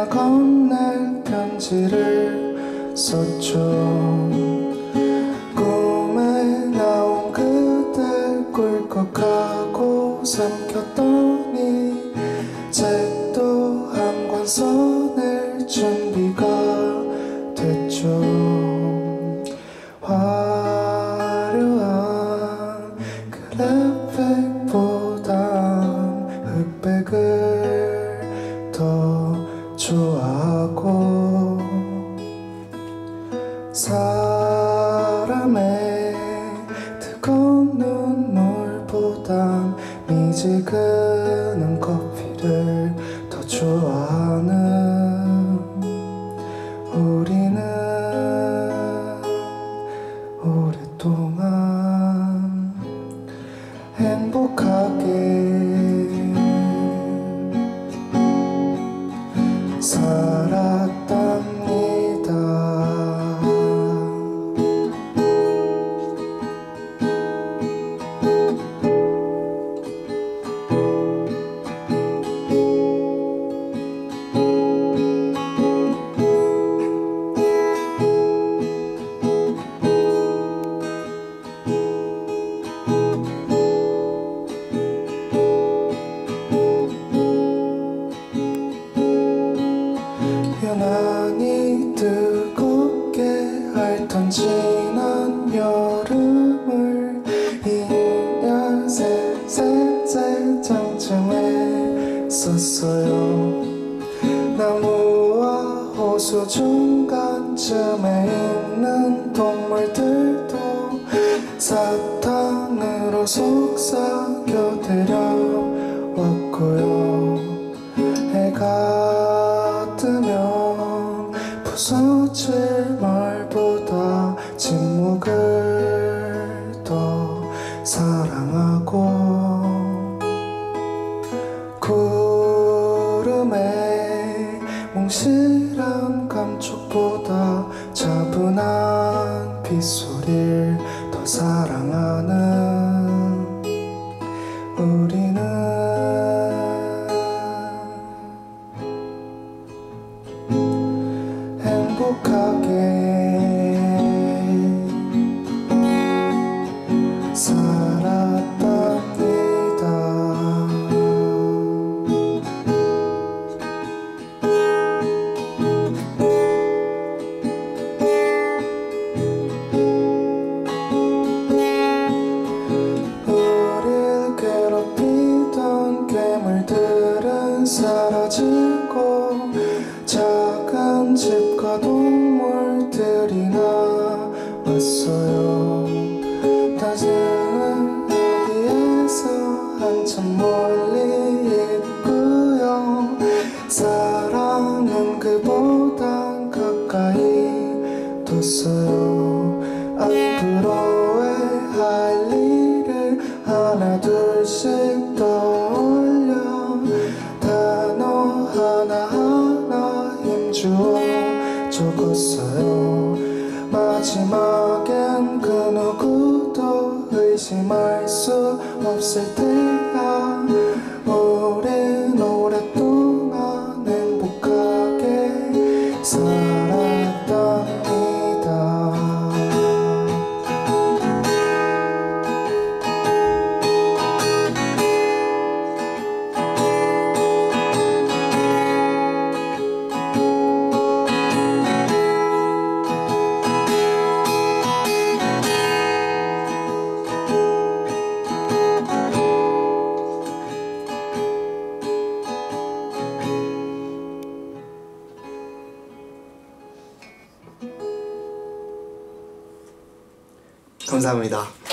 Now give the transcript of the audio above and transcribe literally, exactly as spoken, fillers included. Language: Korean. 내가 건넨 편지를 썼죠. 꿈에 나온 그댈 꿀꺽하고 삼켰더니 책도 한 권 써낼 준비가 됐죠. 흑백을 더 좋아하고 사람의 뜨거운 눈물보단 미지근한 커피를 더 좋아하는 우리는 오랫동안 행복하게 살았답니다. 유난히 뜨겁게 앓던 지난 여름을 이별 세세세 장쯤에 썼어요. 나무와 호수 중간쯤에 있는 동물들도 사탕으로 속삭여 데려왔고요. 해가 뜨면 부서질 말보다 침묵을 더 사랑하고 구름의 몽실한 감촉보다 차분한 빗소리를 더 사랑하는 우리는 행복하게 살았답니다. 우릴 괴롭히던 괴물들은 사라지고 작은 집과 동물들이 나왔어요. 다시는 어디에서 한참 멀리 있고요. 사랑은 그보단 가까이 뒀어요. 앞으로의 할 일을 하나 둘씩 떠올려 단어 하나하나 주어 적었어요. 마지막엔 그 누구도 의심할 수 없을 때야. 우린 오랫동안 행복하게 살았답니다. 감사합니다.